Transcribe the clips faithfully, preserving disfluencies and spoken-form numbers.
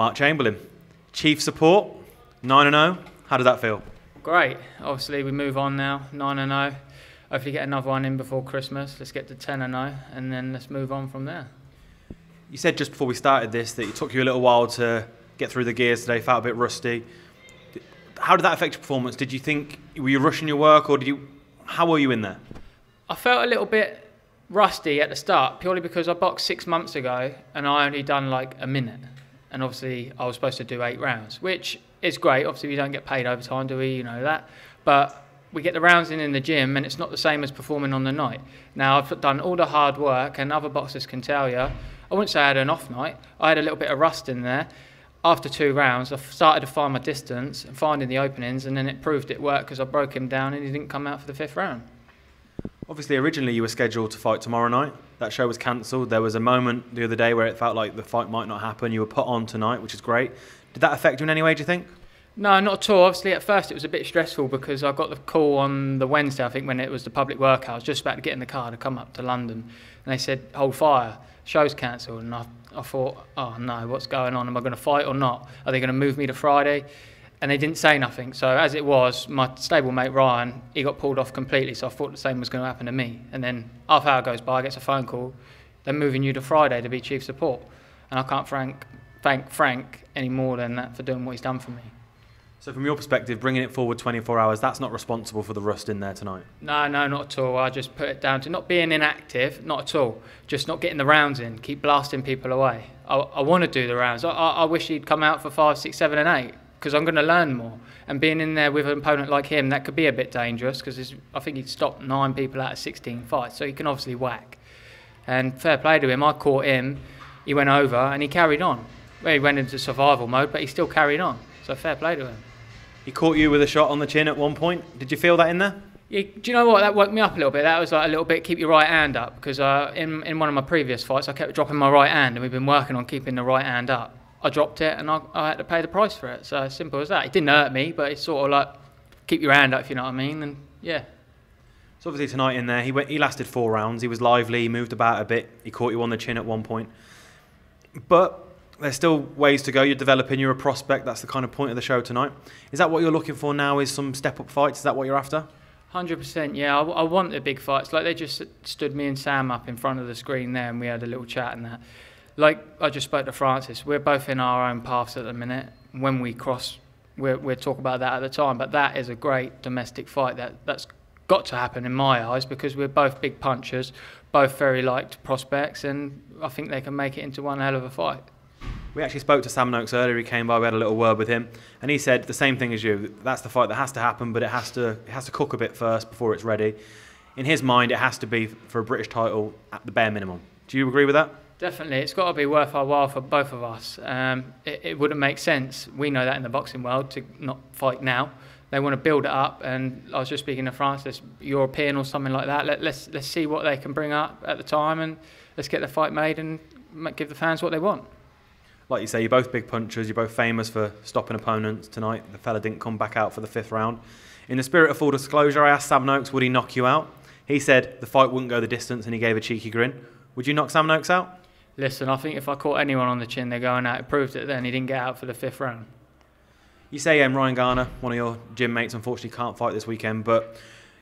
Mark Chamberlain. Chief support, nine and oh. How does that feel? Great. Obviously, we move on now, nine and oh. Hopefully get another one in before Christmas. Let's get to ten and oh, and then let's move on from there. You said just before we started this that it took you a little while to get through the gears today, felt a bit rusty. How did that affect your performance? Did you think, were you rushing your work, or did you, how were you in there? I felt a little bit rusty at the start, purely because I boxed six months ago and I only done like a minute. And obviously I was supposed to do eight rounds, which is great. Obviously we don't get paid overtime, do we? You know that. But we get the rounds in in the gym, and it's not the same as performing on the night. Now, I've done all the hard work, and other boxers can tell you, I wouldn't say I had an off night. I had a little bit of rust in there. After two rounds, I started to find my distance and finding the openings, and then it proved it worked because I broke him down and he didn't come out for the fifth round. Obviously, originally you were scheduled to fight tomorrow night. That show was cancelled. There was a moment the other day where it felt like the fight might not happen. You were put on tonight, which is great. Did that affect you in any way, do you think? No, not at all. Obviously, at first it was a bit stressful because I got the call on the Wednesday, I think, when it was the public workout. I was just about to get in the car to come up to London, and they said, hold fire, show's cancelled. And I, I thought, oh no, what's going on? Am I going to fight or not? Are they going to move me to Friday? And they didn't say nothing. So as it was, my stablemate Ryan, he got pulled off completely, so I thought the same was going to happen to me. And then half hour goes by, I get a phone call, they're moving you to Friday to be chief support. And I can't Frank, thank Frank any more than that for doing what he's done for me. So from your perspective, bringing it forward twenty-four hours, that's not responsible for the rust in there tonight? No, no, not at all. I just put it down to not being inactive, not at all. Just not getting the rounds in, keep blasting people away. I, I want to do the rounds. I, I wish he'd come out for five, six, seven and eight because I'm going to learn more. And being in there with an opponent like him, that could be a bit dangerous because I think he'd stopped nine people out of sixteen fights, so he can obviously whack. And fair play to him, I caught him, he went over and he carried on. Well, he went into survival mode, but he still carried on, so fair play to him. He caught you with a shot on the chin at one point. Did you feel that in there? Yeah, do you know what? That woke me up a little bit. That was like a little bit, keep your right hand up. Because uh, in, in one of my previous fights, I kept dropping my right hand, and we've been working on keeping the right hand up. I dropped it, and I, I had to pay the price for it. So simple as that. It didn't hurt me, but it's sort of like, keep your hand up, if you know what I mean. And yeah. So obviously tonight in there, he, went, he lasted four rounds. He was lively, he moved about a bit. He caught you on the chin at one point. But there's still ways to go. You're developing, you're a prospect. That's the kind of point of the show tonight. Is that what you're looking for now, is some step-up fights? Is that what you're after? one hundred percent, yeah. I, I want the big fights. Like, they just stood me and Sam up in front of the screen there, and we had a little chat and that. Like, I just spoke to Francis. We're both in our own paths at the minute. When we cross, we're, we're talking about that at the time. But that is a great domestic fight. That, that's got to happen in my eyes because we're both big punchers, both very liked prospects, and I think they can make it into one hell of a fight. We actually spoke to Sam Noakes earlier. He came by, we had a little word with him, and he said the same thing as you. That's the fight that has to happen, but it has to, it has to cook a bit first before it's ready. In his mind, it has to be for a British title at the bare minimum. Do you agree with that? Definitely. It's got to be worth our while for both of us. Um, it, it wouldn't make sense. We know that in the boxing world to not fight now. They want to build it up, and I was just speaking to Francis, European or something like that. Let, let's, let's see what they can bring up at the time, and let's get the fight made and give the fans what they want. Like you say, you're both big punchers, you're both famous for stopping opponents tonight. The fella didn't come back out for the fifth round. In the spirit of full disclosure, I asked Sam Noakes, would he knock you out? He said the fight wouldn't go the distance, and he gave a cheeky grin. Would you knock Sam Noakes out? Listen, I think if I caught anyone on the chin, they're going out. It proved it then. He didn't get out for the fifth round. You say um, Ryan Garner, one of your gym mates, unfortunately can't fight this weekend, but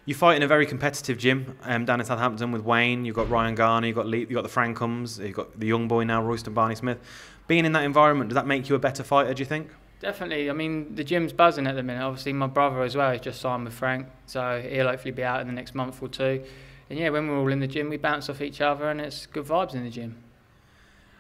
you fight in a very competitive gym um, down in Southampton with Wayne. You've got Ryan Garner, you've got, Lee, you've got the Frankums, you've got the young boy now, Royston Barney-Smith. Being in that environment, does that make you a better fighter, do you think? Definitely. I mean, the gym's buzzing at the minute. Obviously, my brother as well has just signed with Frank, so he'll hopefully be out in the next month or two. And yeah, when we're all in the gym, we bounce off each other, and it's good vibes in the gym.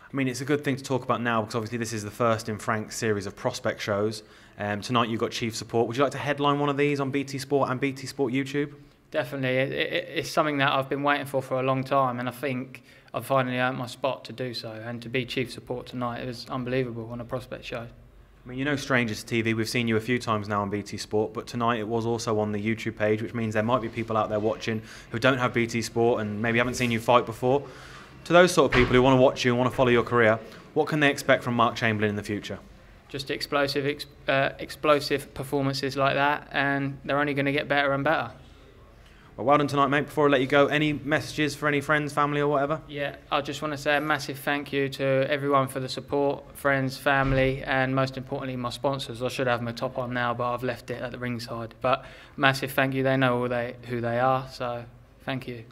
I mean, it's a good thing to talk about now because obviously this is the first in Frank's series of prospect shows. Um, tonight you've got Chief Support. Would you like to headline one of these on B T Sport and B T Sport YouTube? Definitely. It, it, it's something that I've been waiting for for a long time, and I think I've finally earned my spot to do so, and to be chief support tonight, it was unbelievable on a prospect show. I mean, you're no stranger to T V. We've seen you a few times now on B T Sport, but tonight it was also on the YouTube page, which means there might be people out there watching who don't have B T Sport and maybe haven't seen you fight before. To those sort of people who want to watch you and want to follow your career, what can they expect from Mark Chamberlain in the future? Just explosive, ex uh, explosive performances like that, and they're only going to get better and better. Well, well done tonight, mate. Before I let you go, any messages for any friends, family or whatever? Yeah, I just want to say a massive thank you to everyone for the support, friends, family, and most importantly, my sponsors. I should have my top on now, but I've left it at the ringside. But massive thank you. They know all they, who they are, so thank you.